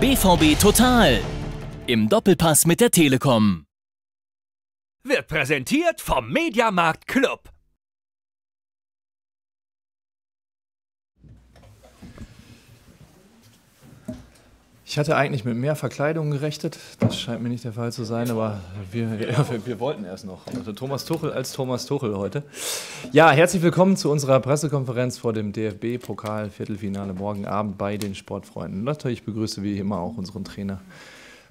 BVB Total im Doppelpass mit der Telekom. Wird präsentiert vom Mediamarkt Club. Ich hatte eigentlich mit mehr Verkleidungen gerechnet, das scheint mir nicht der Fall zu sein, aber wir wollten erst noch. Also Thomas Tuchel als Thomas Tuchel heute. Ja, herzlich willkommen zu unserer Pressekonferenz vor dem DFB-Pokal-Viertelfinale morgen Abend bei den Sportfreunden Lotte. Ich begrüße wie immer auch unseren Trainer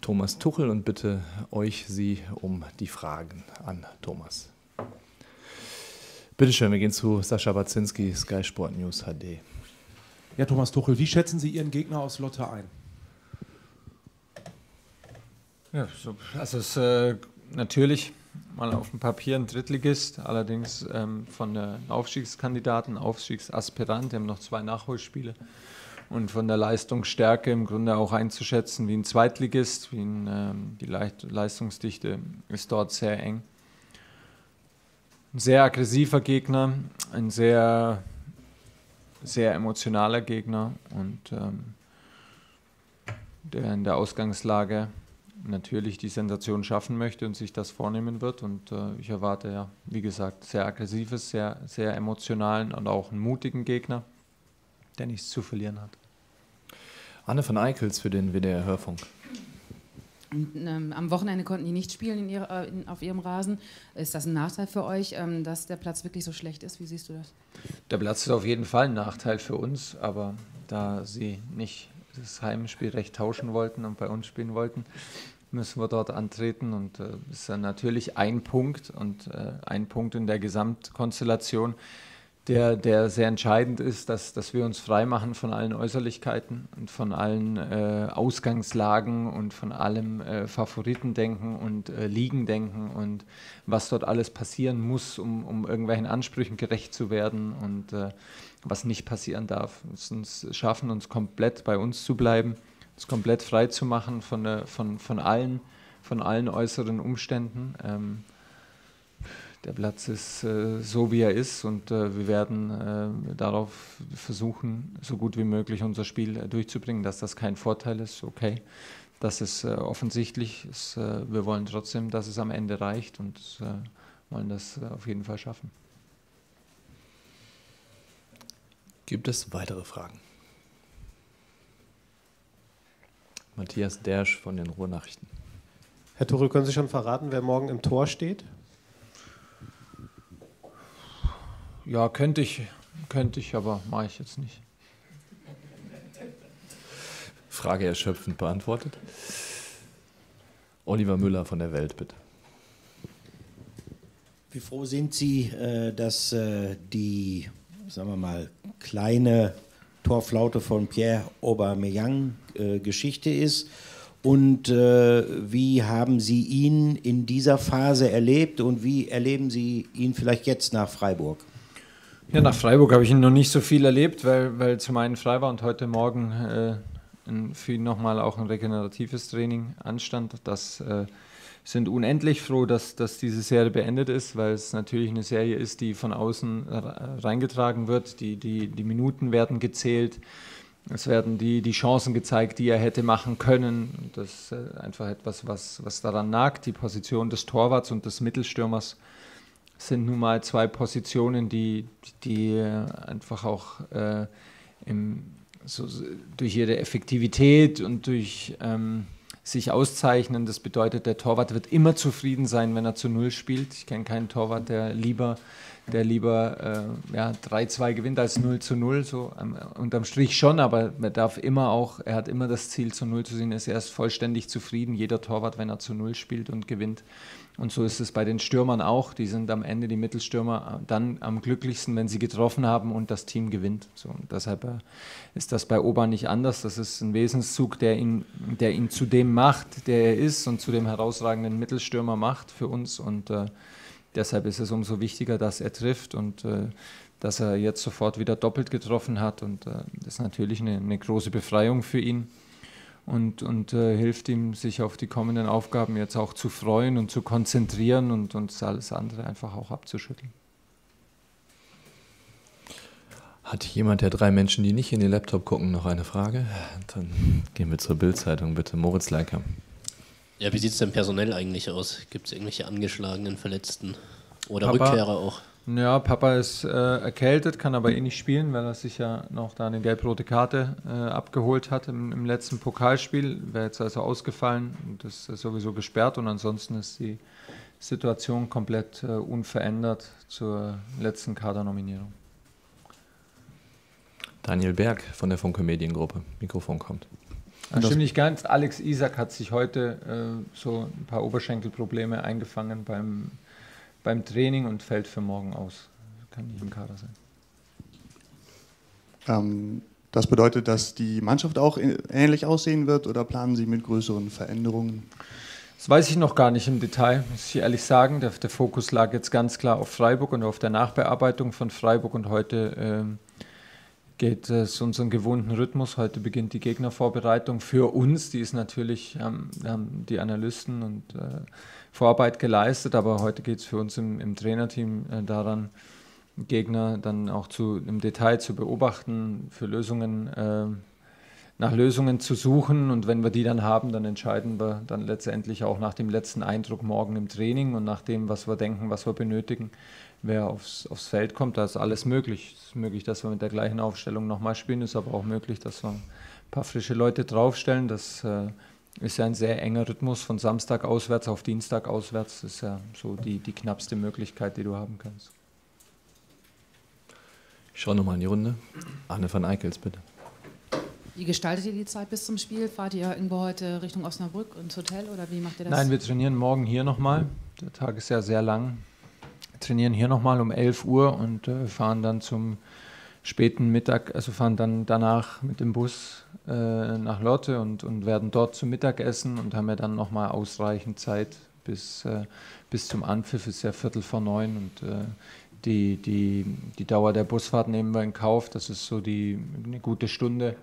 Thomas Tuchel und bitte euch, Sie um die Fragen an Thomas. Bitte schön, wir gehen zu Sascha Baczynski, Sky Sport News HD. Ja, Thomas Tuchel, wie schätzen Sie Ihren Gegner aus Lotte ein? Ja, also es ist natürlich mal auf dem Papier ein Drittligist, allerdings von den Aufstiegskandidaten, Aufstiegsaspiranten, die haben noch 2 Nachholspiele und von der Leistungsstärke im Grunde auch einzuschätzen wie ein Zweitligist, wie ein, die Leistungsdichte ist dort sehr eng. Ein sehr aggressiver Gegner, ein sehr, sehr emotionaler Gegner und der in der Ausgangslage natürlich die Sensation schaffen möchte und sich das vornehmen wird. Und ich erwarte ja, wie gesagt, sehr aggressives, sehr, sehr emotionalen und auch einen mutigen Gegner, der nichts zu verlieren hat. Anne von Eichels für den WDR Hörfunk. Am Wochenende konnten die nicht spielen auf ihrem Rasen. Ist das ein Nachteil für euch, dass der Platz wirklich so schlecht ist? Wie siehst du das? Der Platz ist auf jeden Fall ein Nachteil für uns, aber da sie nicht das Heimspielrecht tauschen wollten und bei uns spielen wollten, müssen wir dort antreten und das ist dann natürlich ein Punkt und ein Punkt in der Gesamtkonstellation, der sehr entscheidend ist, dass wir uns frei machen von allen Äußerlichkeiten und von allen Ausgangslagen und von allem Favoritendenken und Ligendenken und was dort alles passieren muss, um irgendwelchen Ansprüchen gerecht zu werden und was nicht passieren darf. Wir schaffen uns komplett bei uns zu bleiben, uns komplett frei zu machen von allen äußeren Umständen. Der Platz ist so, wie er ist und wir werden darauf versuchen, so gut wie möglich unser Spiel durchzubringen, dass das kein Vorteil ist, okay. Das ist offensichtlich, wir wollen trotzdem, dass es am Ende reicht und wollen das auf jeden Fall schaffen. Gibt es weitere Fragen? Matthias Dersch von den Ruhrnachrichten. Herr Tuchel, können Sie schon verraten, wer morgen im Tor steht? Ja, könnte ich, aber mache ich jetzt nicht. Frage erschöpfend beantwortet. Oliver Müller von der Welt, bitte. Wie froh sind Sie, dass die, sagen wir mal, kleine Torflaute von Pierre Aubameyang Geschichte ist. Und wie haben Sie ihn in dieser Phase erlebt und wie erleben Sie ihn vielleicht jetzt nach Freiburg? Ja, nach Freiburg habe ich ihn noch nicht so viel erlebt, weil zum einen frei war und heute Morgen für ihn nochmal auch ein regeneratives Training anstand. Das sind unendlich froh, dass diese Serie beendet ist, weil es natürlich eine Serie ist, die von außen reingetragen wird. Die Minuten werden gezählt, es werden die Chancen gezeigt, die er hätte machen können. Das ist einfach etwas, was daran nagt. Die Position des Torwarts und des Mittelstürmers sind nun mal 2 Positionen, die einfach auch durch ihre Effektivität und durch sich auszeichnen. Das bedeutet, der Torwart wird immer zufrieden sein, wenn er zu 0 spielt. Ich kenne keinen Torwart, der lieber 3-2 gewinnt als 0-0. So, unterm Strich schon, aber er hat immer das Ziel, zu 0 zu sehen, ist erst vollständig zufrieden, jeder Torwart, wenn er zu 0 spielt und gewinnt. Und so ist es bei den Stürmern auch. Die sind am Ende, die Mittelstürmer, dann am glücklichsten, wenn sie getroffen haben und das Team gewinnt. So, und deshalb ist das bei Oba nicht anders. Das ist ein Wesenszug, der ihn zu dem macht, der er ist und zu dem herausragenden Mittelstürmer macht für uns. Und deshalb ist es umso wichtiger, dass er trifft und dass er jetzt sofort wieder doppelt getroffen hat. Und das ist natürlich eine große Befreiung für ihn. Und hilft ihm, sich auf die kommenden Aufgaben jetzt auch zu freuen und zu konzentrieren und alles andere einfach auch abzuschütteln. Hat jemand der drei Menschen, die nicht in den Laptop gucken, noch eine Frage? Dann gehen wir zur Bild-Zeitung, bitte. Moritz Leiker. Ja, wie sieht es denn personell eigentlich aus? Gibt es irgendwelche angeschlagenen Verletzten? Oder Papa, Rückkehrer auch? Ja, Papa ist erkältet, kann aber nicht spielen, weil er sich ja noch da eine gelb-rote Karte abgeholt hat im letzten Pokalspiel. Wäre jetzt also ausgefallen und ist sowieso gesperrt. Und ansonsten ist die Situation komplett unverändert zur letzten Kadernominierung. Daniel Berg von der Funke Mediengruppe. Mikrofon kommt. Das stimmt nicht ganz. Alex Isak hat sich heute so ein paar Oberschenkelprobleme eingefangen beim Training und fällt für morgen aus. Kann nicht im Kader sein. Das bedeutet, dass die Mannschaft auch ähnlich aussehen wird oder planen Sie mit größeren Veränderungen? Das weiß ich noch gar nicht im Detail, muss ich ehrlich sagen. Der Fokus lag jetzt ganz klar auf Freiburg und auf der Nachbearbeitung von Freiburg und heute geht es unseren gewohnten Rhythmus. Heute beginnt die Gegnervorbereitung für uns. Die ist natürlich, haben die Analysten und Vorarbeit geleistet, aber heute geht es für uns im Trainerteam daran, Gegner dann auch im Detail zu beobachten, nach Lösungen zu suchen, und wenn wir die dann haben, dann entscheiden wir dann letztendlich auch nach dem letzten Eindruck morgen im Training und nach dem, was wir denken, was wir benötigen, wer aufs Feld kommt. Da ist alles möglich. Es ist möglich, dass wir mit der gleichen Aufstellung nochmal spielen, ist aber auch möglich, dass wir ein paar frische Leute draufstellen. Das ist ja ein sehr enger Rhythmus von Samstag auswärts auf Dienstag auswärts. Das ist ja so die knappste Möglichkeit, die du haben kannst. Ich schaue nochmal in die Runde. Anne von Eichels, bitte. Wie gestaltet ihr die Zeit bis zum Spiel? Fahrt ihr irgendwo heute Richtung Osnabrück ins Hotel oder wie macht ihr das? Nein, wir trainieren morgen hier nochmal. Der Tag ist ja sehr lang. Wir trainieren hier nochmal um 11 Uhr und fahren dann zum späten Mittag, also fahren dann danach mit dem Bus nach Lotte und werden dort zum Mittag essen und haben ja dann nochmal ausreichend Zeit bis zum Anpfiff, ist ja 9:15 und die Dauer der Busfahrt nehmen wir in Kauf. Das ist so eine gute Stunde.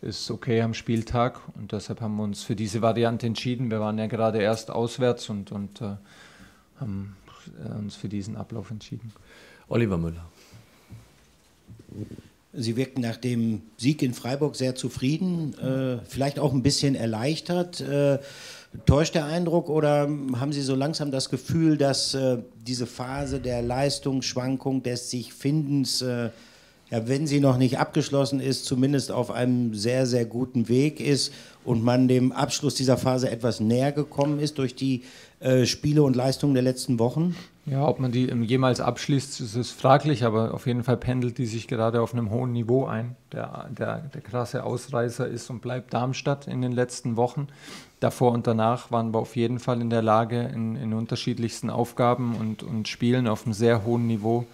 Ist okay am Spieltag und deshalb haben wir uns für diese Variante entschieden. Wir waren ja gerade erst auswärts und haben uns für diesen Ablauf entschieden. Oliver Müller. Sie wirken nach dem Sieg in Freiburg sehr zufrieden, vielleicht auch ein bisschen erleichtert. Täuscht der Eindruck oder haben Sie so langsam das Gefühl, dass diese Phase der Leistungsschwankung, des Sich-Findens, ja, wenn sie noch nicht abgeschlossen ist, zumindest auf einem sehr, sehr guten Weg ist und man dem Abschluss dieser Phase etwas näher gekommen ist durch die Spiele und Leistungen der letzten Wochen? Ja, ob man die jemals abschließt, ist fraglich, aber auf jeden Fall pendelt die sich gerade auf einem hohen Niveau ein. Der krasse Ausreißer ist und bleibt Darmstadt in den letzten Wochen. Davor und danach waren wir auf jeden Fall in der Lage, in unterschiedlichsten Aufgaben und Spielen auf einem sehr hohen Niveau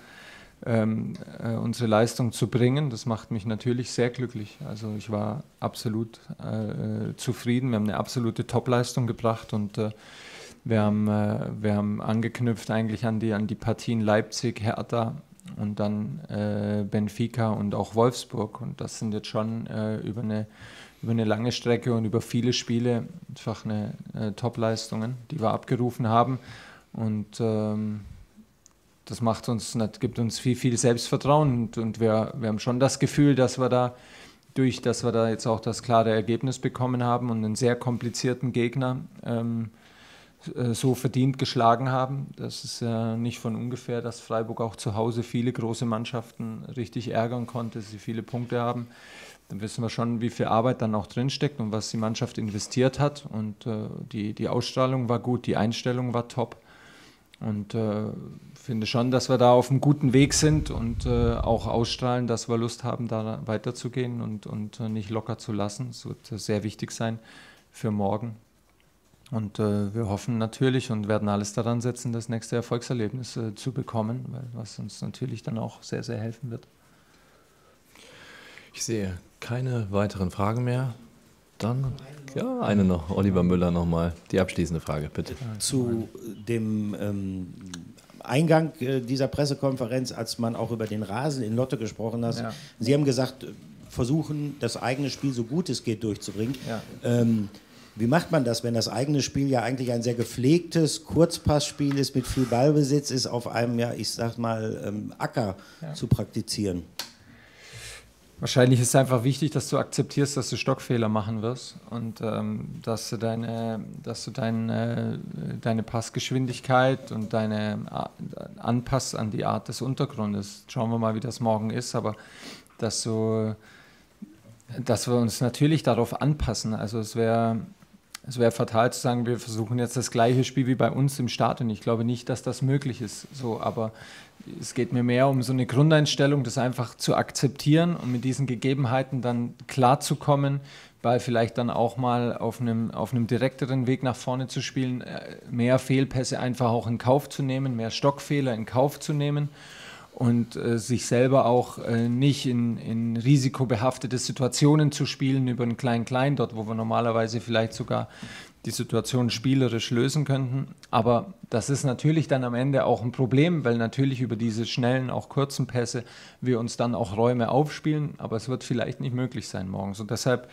unsere Leistung zu bringen. Das macht mich natürlich sehr glücklich. Also ich war absolut zufrieden. Wir haben eine absolute Top-Leistung gebracht und wir haben angeknüpft eigentlich an die Partien Leipzig, Hertha und dann Benfica und auch Wolfsburg. Und das sind jetzt schon über eine lange Strecke und über viele Spiele einfach Top-Leistungen, die wir abgerufen haben. Und das gibt uns viel, viel Selbstvertrauen und wir haben schon das Gefühl, dass wir da jetzt auch das klare Ergebnis bekommen haben und einen sehr komplizierten Gegner so verdient geschlagen haben. Das ist ja nicht von ungefähr, dass Freiburg auch zu Hause viele große Mannschaften richtig ärgern konnte, sie viele Punkte haben. Dann wissen wir schon, wie viel Arbeit dann auch drinsteckt und was die Mannschaft investiert hat. Und die Ausstrahlung war gut, die Einstellung war top. Und finde schon, dass wir da auf einem guten Weg sind und auch ausstrahlen, dass wir Lust haben, da weiterzugehen und nicht locker zu lassen. Das wird sehr wichtig sein für morgen. Und wir hoffen natürlich und werden alles daran setzen, das nächste Erfolgserlebnis zu bekommen, was uns natürlich dann auch sehr, sehr helfen wird. Ich sehe keine weiteren Fragen mehr. Dann ja, eine noch. Oliver Müller nochmal. Die abschließende Frage, bitte. Zu dem Eingang dieser Pressekonferenz, als man auch über den Rasen in Lotte gesprochen hat. Ja. Sie haben gesagt, versuchen, das eigene Spiel so gut es geht durchzubringen. Ja. Wie macht man das, wenn das eigene Spiel ja eigentlich ein sehr gepflegtes Kurzpassspiel ist, mit viel Ballbesitz ist, auf einem, ja, ich sag mal, Acker zu praktizieren? Wahrscheinlich ist es einfach wichtig, dass du akzeptierst, dass du Stockfehler machen wirst und dass du deine Passgeschwindigkeit und deine anpasst an die Art des Untergrundes. Schauen wir mal, wie das morgen ist, aber dass wir uns natürlich darauf anpassen. Also es wäre fatal zu sagen, wir versuchen jetzt das gleiche Spiel wie bei uns im Stadion. Ich glaube nicht, dass das möglich ist. So, aber es geht mir mehr um so eine Grundeinstellung, das einfach zu akzeptieren und mit diesen Gegebenheiten dann klarzukommen, weil vielleicht dann auch mal auf einem direkteren Weg nach vorne zu spielen, mehr Fehlpässe einfach auch in Kauf zu nehmen, mehr Stockfehler in Kauf zu nehmen und sich selber auch nicht in risikobehaftete Situationen zu spielen über einen Klein-Klein, dort wo wir normalerweise vielleicht sogar die Situation spielerisch lösen könnten. Aber das ist natürlich dann am Ende auch ein Problem, weil natürlich über diese schnellen, auch kurzen Pässe wir uns dann auch Räume aufspielen, aber es wird vielleicht nicht möglich sein morgens. Und deshalb,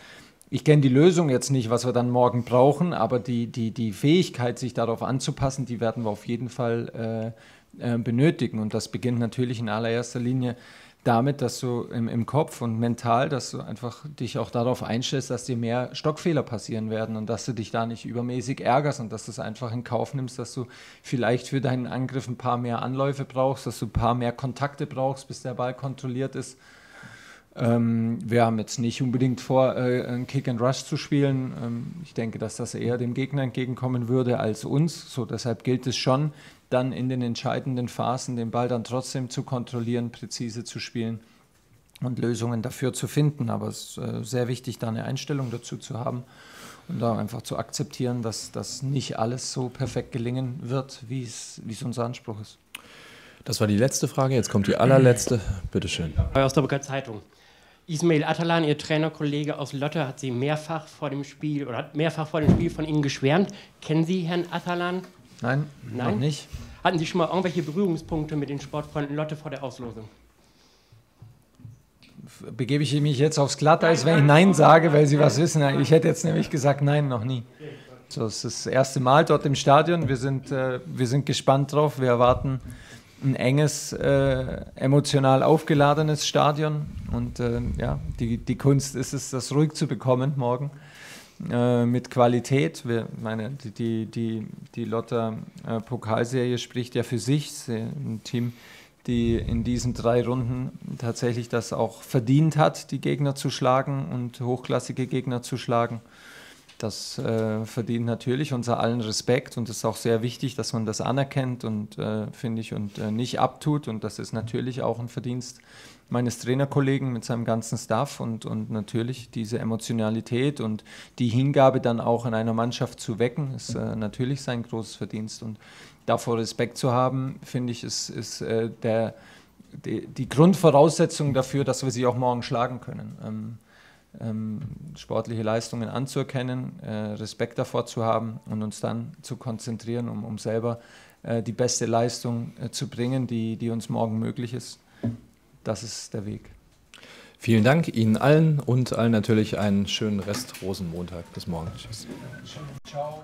ich kenne die Lösung jetzt nicht, was wir dann morgen brauchen, aber die Fähigkeit, sich darauf anzupassen, die werden wir auf jeden Fall benötigen. Und das beginnt natürlich in allererster Linie damit, dass du im Kopf und mental, dass du einfach dich auch darauf einstellst, dass dir mehr Stockfehler passieren werden und dass du dich da nicht übermäßig ärgerst und dass du es einfach in Kauf nimmst, dass du vielleicht für deinen Angriff ein paar mehr Anläufe brauchst, dass du ein paar mehr Kontakte brauchst, bis der Ball kontrolliert ist. Wir haben jetzt nicht unbedingt vor, einen Kick-and-Rush zu spielen. Ich denke, dass das eher dem Gegner entgegenkommen würde als uns. So, deshalb gilt es schon, dann in den entscheidenden Phasen den Ball dann trotzdem zu kontrollieren, präzise zu spielen und Lösungen dafür zu finden. Aber es ist sehr wichtig, da eine Einstellung dazu zu haben und da einfach zu akzeptieren, dass das nicht alles so perfekt gelingen wird, wie es unser Anspruch ist. Das war die letzte Frage, jetzt kommt die allerletzte. Bitte schön. Aus der Burger Zeitung. Ismail Atalan, Ihr Trainerkollege aus Lotte, hat mehrfach vor dem Spiel von Ihnen geschwärmt. Kennen Sie Herrn Atalan? Nein, noch nicht. Hatten Sie schon mal irgendwelche Berührungspunkte mit den Sportfreunden Lotte vor der Auslosung? Begebe ich mich jetzt aufs Glatteis, wenn ich Nein sage, weil Sie was wissen? Ich hätte jetzt nämlich gesagt, nein, noch nie. So, es ist das erste Mal dort im Stadion. Wir sind gespannt drauf. Wir erwarten ein enges, emotional aufgeladenes Stadion. Und ja, die Kunst ist es, das ruhig zu bekommen morgen. Mit Qualität. Die Lotter Pokalserie spricht ja für sich. Ein Team, die in diesen 3 Runden tatsächlich das auch verdient hat, die Gegner zu schlagen und hochklassige Gegner zu schlagen. Das verdient natürlich unser allen Respekt und es ist auch sehr wichtig, dass man das anerkennt und finde ich und nicht abtut. Und das ist natürlich auch ein Verdienst meines Trainerkollegen mit seinem ganzen Staff und natürlich diese Emotionalität und die Hingabe dann auch in einer Mannschaft zu wecken, ist natürlich sein großes Verdienst. Und davor Respekt zu haben, finde ich, ist die Grundvoraussetzung dafür, dass wir sie auch morgen schlagen können. Sportliche Leistungen anzuerkennen, Respekt davor zu haben und uns dann zu konzentrieren, um selber die beste Leistung zu bringen, die uns morgen möglich ist. Das ist der Weg. Vielen Dank Ihnen allen und allen natürlich einen schönen Rest Rosenmontag. Bis morgen. Tschüss. Ciao.